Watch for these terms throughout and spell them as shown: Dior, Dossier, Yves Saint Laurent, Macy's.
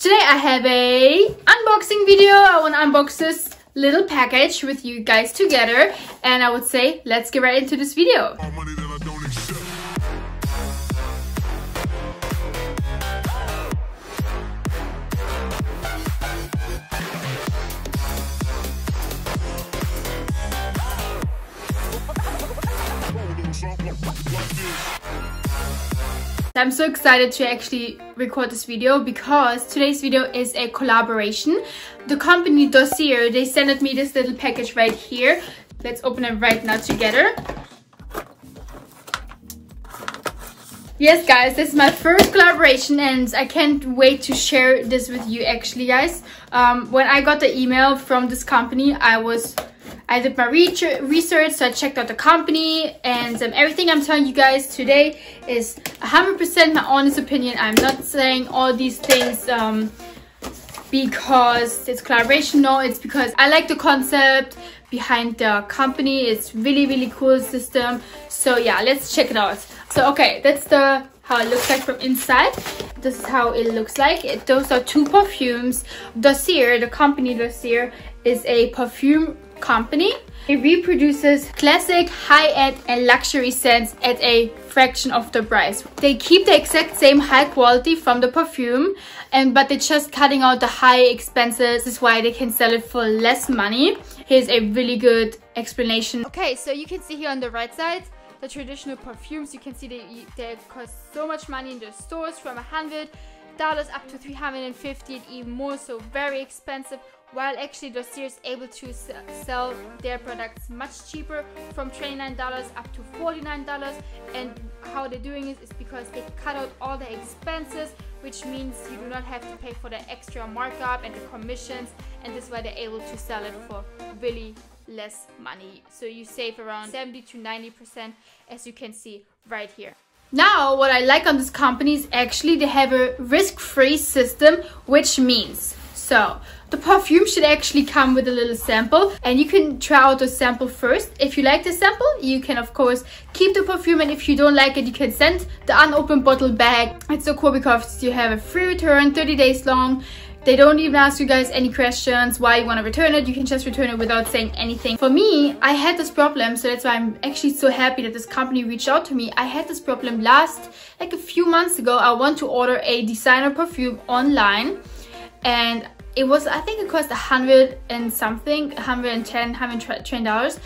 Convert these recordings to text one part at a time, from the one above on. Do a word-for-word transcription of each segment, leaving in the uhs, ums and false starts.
Today I have a unboxing video. I want to unbox this little package with you guys together, and I would say let's get right into this video. I'm so excited to actually record this video because today's video is a collaboration. The company Dossier, they sent me this little package right here. Let's open it right now together. Yes guys, this is my first collaboration and I can't wait to share this with you actually guys. Um, when I got the email from this company, I was I did my research, so I checked out the company, and um, everything I'm telling you guys today is one hundred percent my honest opinion. I'm not saying all these things um, because it's collaboration. No, it's because I like the concept behind the company. It's really, really cool system. So yeah, let's check it out. So okay, that's the how it looks like from inside. This is how it looks like. It, those are two perfumes. Dossier, the company Dossier, is a perfume company. It reproduces classic, high-end and luxury scents at a fraction of the price. They keep the exact same high quality from the perfume, and but they're just cutting out the high expenses. This is why they can sell it for less money. Here's a really good explanation. Okay, so you can see here on the right side the traditional perfumes. You can see they, they cost so much money in the stores, from a hundred dollars up to three hundred fifty and even more, so very expensive. While actually Dossier is able to sell their products much cheaper, from twenty-nine dollars up to forty-nine dollars. And how they're doing it is because they cut out all the expenses, which means you do not have to pay for the extra markup and the commissions, and this is why they're able to sell it for really less money. So you save around seventy to ninety percent, as you can see right here. Now, what I like on this company is actually they have a risk-free system, which means so the perfume should actually come with a little sample, and you can try out the sample first. If you like the sample, you can of course keep the perfume, and if you don't like it, you can send the unopened bottle back. It's so cool because you have a free return, thirty days long. They don't even ask you guys any questions why you want to return it. You can just return it without saying anything. For me, I had this problem, so that's why I'm actually so happy that this company reached out to me. I had this problem last, like a few months ago. I want to order a designer perfume online, and it was, I think it cost a hundred and something, one hundred ten, one hundred twenty dollars,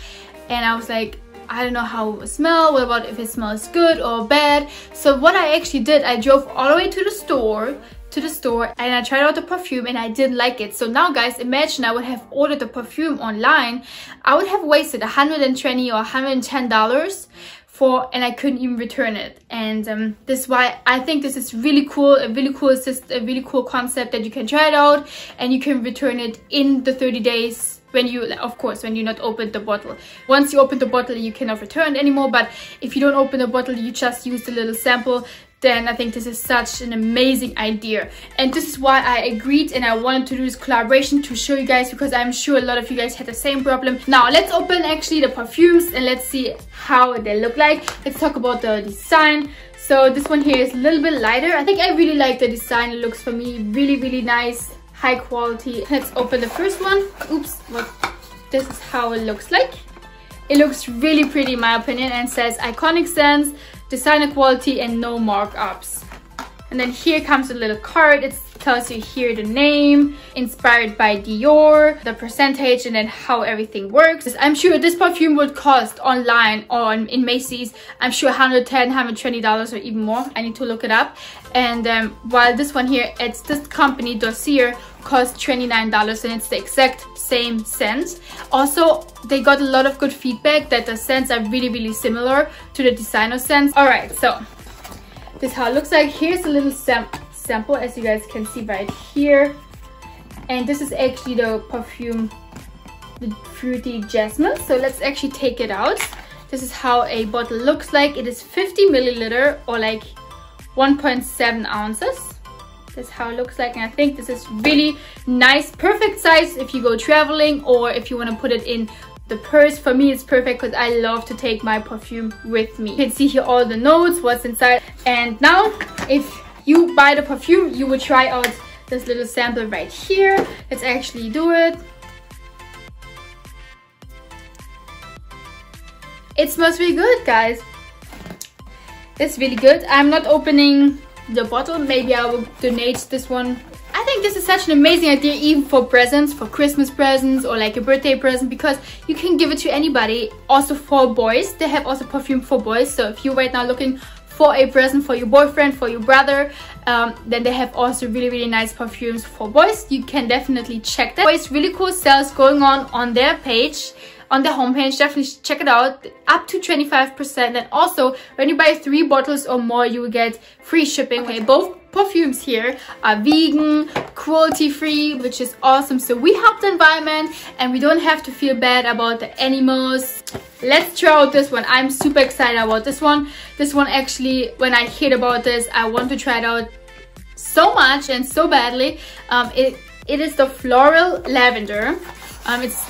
and I was like, I don't know how it will smell. What about if it smells good or bad? So what I actually did, I drove all the way to the store to the store and I tried out the perfume, and I didn't like it. So now guys, imagine I would have ordered the perfume online. I would have wasted one hundred twenty or one hundred ten dollars for, and I couldn't even return it. And um, this is why I think this is really cool, a really cool system, a really cool concept, that you can try it out and you can return it in the thirty days when you, of course, when you not open the bottle. Once you open the bottle, you cannot return it anymore, but if you don't open the bottle, you just use the little sample, then I think this is such an amazing idea. And this is why I agreed and I wanted to do this collaboration to show you guys, because I'm sure a lot of you guys had the same problem. Now let's open actually the perfumes and let's see how they look like. Let's talk about the design. So this one here is a little bit lighter. I think I really like the design. It looks for me really, really nice, high quality. Let's open the first one. Oops, what? This is how it looks like. It looks really pretty in my opinion, and says iconic scents, designer quality and no markups. And then here comes a little card. It tells you here the name, inspired by Dior, the percentage, and then how everything works. I'm sure this perfume would cost online or in Macy's, I'm sure one hundred ten dollars, one hundred twenty dollars or even more. I need to look it up. And um, while this one here, it's this company Dossier, costs twenty-nine dollars, and it's the exact same scent. Also, they got a lot of good feedback that the scents are really, really similar to the designer scents. All right, so this is how it looks like. Here's a little sam sample, as you guys can see right here. And this is actually the perfume, the fruity jasmine. So let's actually take it out. This is how a bottle looks like. It is fifty milliliter or like one point seven ounces. That's how it looks like, and I think this is really nice, perfect size if you go traveling or if you want to put it in the purse. For me, it's perfect because I love to take my perfume with me. You can see here all the notes, what's inside. And now, if you buy the perfume, you will try out this little sample right here. Let's actually do it. It smells really good, guys. It's really good. I'm not opening the bottle. Maybe I will donate this one. I think this is such an amazing idea, even for presents, for Christmas presents or like a birthday present, because you can give it to anybody. Also for boys, they have also perfume for boys. So if you're right now looking for a present for your boyfriend, for your brother, um, then they have also really, really nice perfumes for boys. You can definitely check that. It's really cool sales going on on their page. On the homepage, definitely check it out. Up to twenty-five percent, and also when you buy three bottles or more, you will get free shipping. Okay, both perfumes here are vegan, cruelty free, which is awesome. So we help the environment and we don't have to feel bad about the animals. Let's try out this one. I'm super excited about this one. This one actually, when I heard about this, I want to try it out so much and so badly. Um, it, it is the floral lavender. Um, it's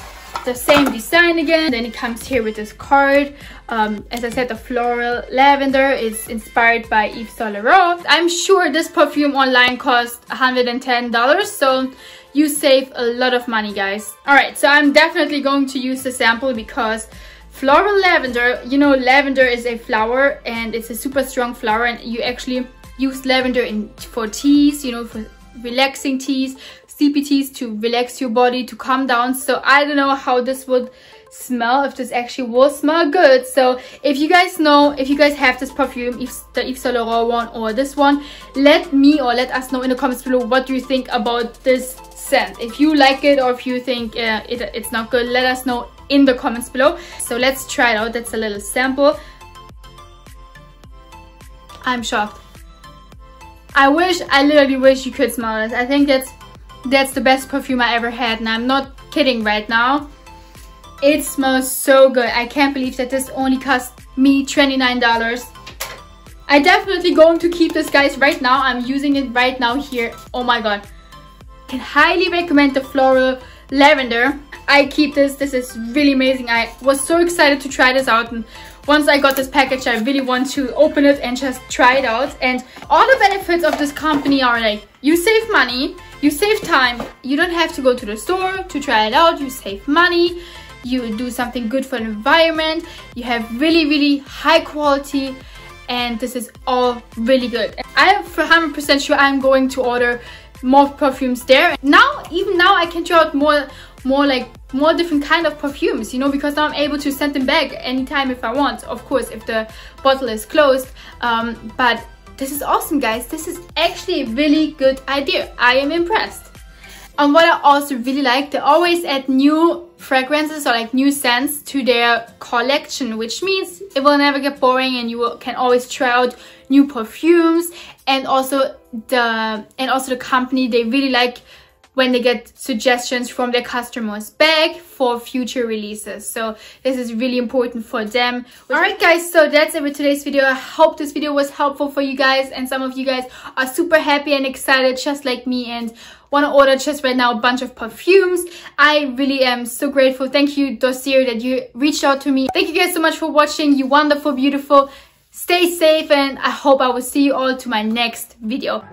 the same design again. Then it comes here with this card. Um, as I said, the floral lavender is inspired by Yves Saint Laurent. I'm sure this perfume online costs one hundred ten dollars, so you save a lot of money, guys. All right, so I'm definitely going to use the sample because floral lavender, you know, lavender is a flower and it's a super strong flower, and you actually use lavender in for teas, you know, for relaxing teas, sleepy teas, to relax your body, to calm down. So I don't know how this would smell, if this actually will smell good. So if you guys know, if you guys have this perfume, if the Yves Saint Laurent one or this one, let me or let us know in the comments below, what do you think about this scent? If you like it or if you think uh, it, it's not good, let us know in the comments below. So let's try it out. That's a little sample. I'm shocked. I wish, I literally wish you could smell this. I think that's That's the best perfume I ever had, and I'm not kidding right now. It smells so good. I can't believe that this only cost me twenty-nine dollars. I'm definitely going to keep this, guys, right now. I'm using it right now here. Oh my god. I can highly recommend the floral lavender. I keep this. This is really amazing. I was so excited to try this out, and once I got this package, I really want to open it and just try it out. And all the benefits of this company are like, you save money, you save time, you don't have to go to the store to try it out, you save money, you do something good for the environment, you have really, really high quality, and this is all really good. I'm one hundred percent sure I'm going to order more perfumes there. Now, even now, I can try out more more like more different kind of perfumes, you know, because now I'm able to send them back anytime if I want, of course, if the bottle is closed. Um, but this is awesome, guys. This is actually a really good idea. I am impressed. And what I also really like, they always add new fragrances or like new scents to their collection, which means it will never get boring, and you will, can always try out new perfumes. And also the and also the company, they really like when they get suggestions from their customers back for future releases. So this is really important for them. All right, guys, so that's it with today's video. I hope this video was helpful for you guys, and some of you guys are super happy and excited just like me and want to order just right now a bunch of perfumes. I really am so grateful. Thank you, Dossier, that you reached out to me. Thank you guys so much for watching. You wonderful, beautiful. Stay safe, and I hope I will see you all to my next video.